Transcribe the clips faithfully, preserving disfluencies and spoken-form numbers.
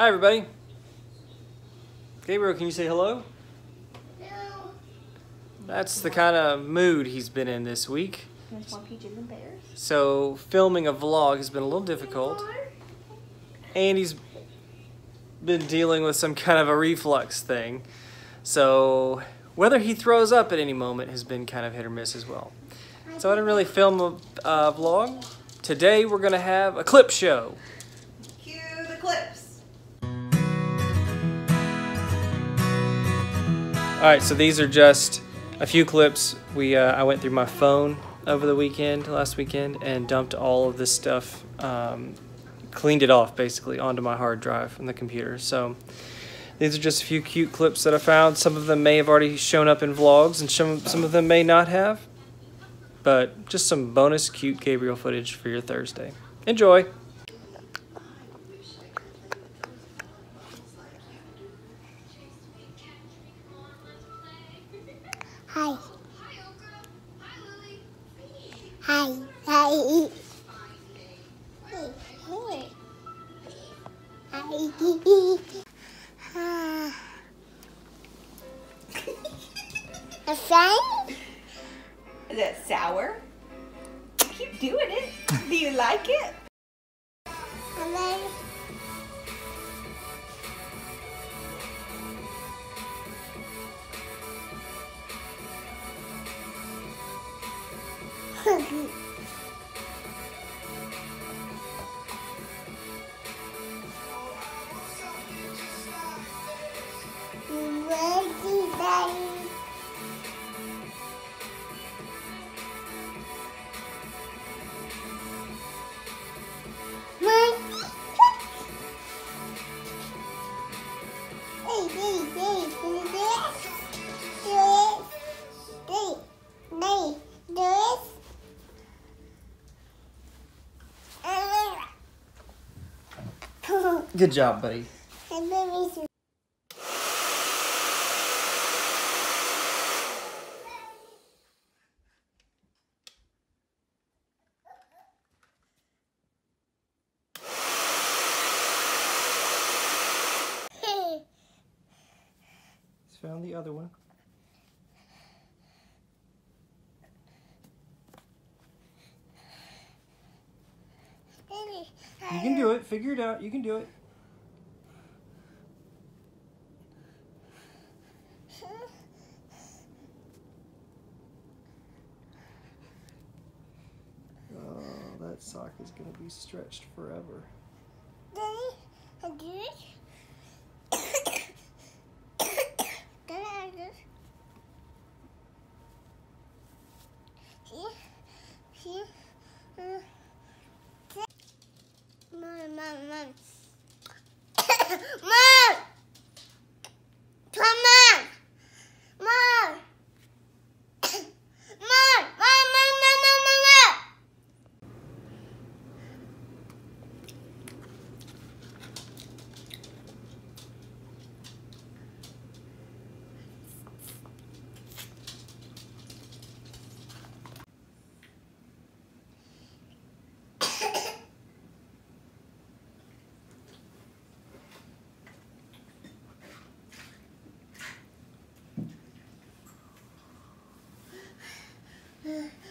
Hi, everybody. Gabriel, can you say hello? Hello. That's the kind of mood he's been in this week. There's more peaches and pears. So filming a vlog has been a little difficult. And he's been dealing with some kind of a reflux thing. So whether he throws up at any moment has been kind of hit or miss as well. So I didn't really film a uh, vlog. Today we're going to have a clip show. Cue the clips. Alright, so these are just a few clips. We uh, I went through my phone over the weekend, last weekend, and dumped all of this stuff, um, cleaned it off basically onto my hard drive on the computer. So these are just a few cute clips that I found. Some of them may have already shown up in vlogs and some, some of them may not have. But just some bonus cute Gabriel footage for your Thursday. Enjoy! Hi. Hi. Hi. Hi. A friend? Is it sour? Keep doing it. Do you like it? I love it. Good job, buddy. Found the other one. You can do it. Figure it out. You can do it. Oh, that sock is going to be stretched forever. Daddy, I do it. Mom, mom, mom. Mom! Come on! Mom! Mom! Mom, mom, mom, mom, mom, mom! Uh-oh.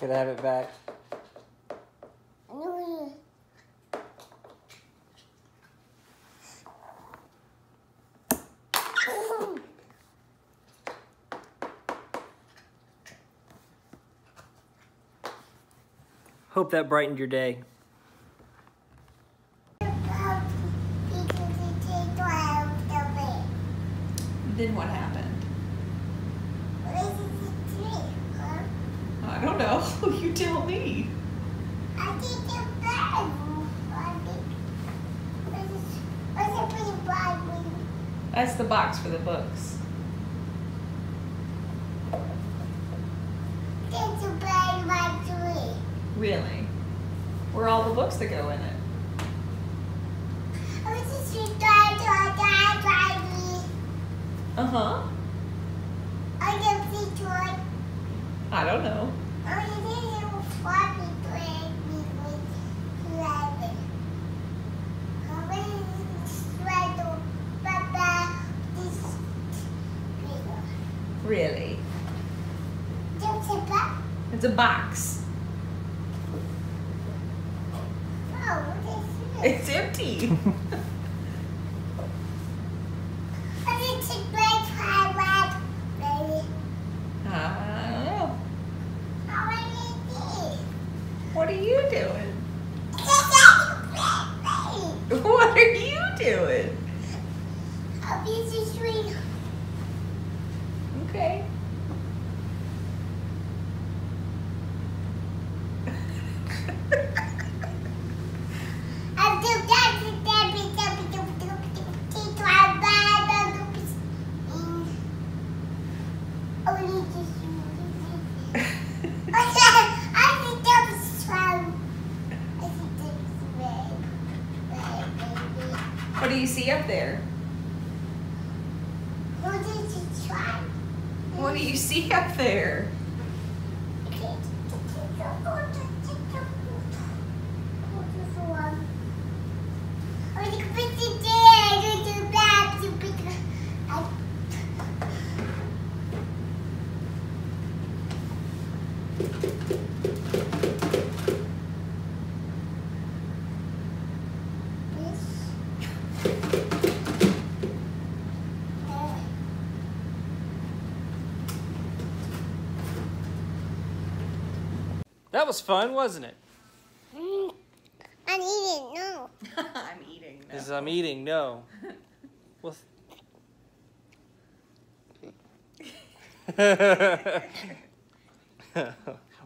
Can I have it back? No. Hope that brightened your day. Then what happened? I don't know. You tell me. I did the bag. What's it for the box? That's the box for the books. It's a bag like three. Really? Where are all the books that go in it? Uh huh. I don't know. Really? It's a box. It's empty. What are you doing? What are you doing? I'll be so sweet. Okay. What do you see up there? What did you try? What do you see up there? That was fun, wasn't it? Mm. I'm eating, no. I'm eating, no. This is I'm eating, no. Well,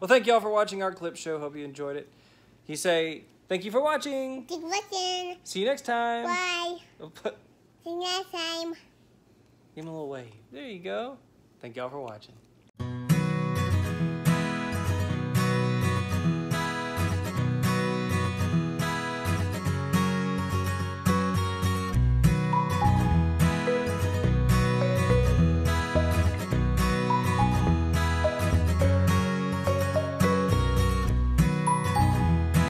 well, thank y'all for watching our clip show. Hope you enjoyed it. You say, thank you for watching. Thank you for watching. See you next time. Bye. See you next time. Give him a little wave. There you go. Thank y'all for watching.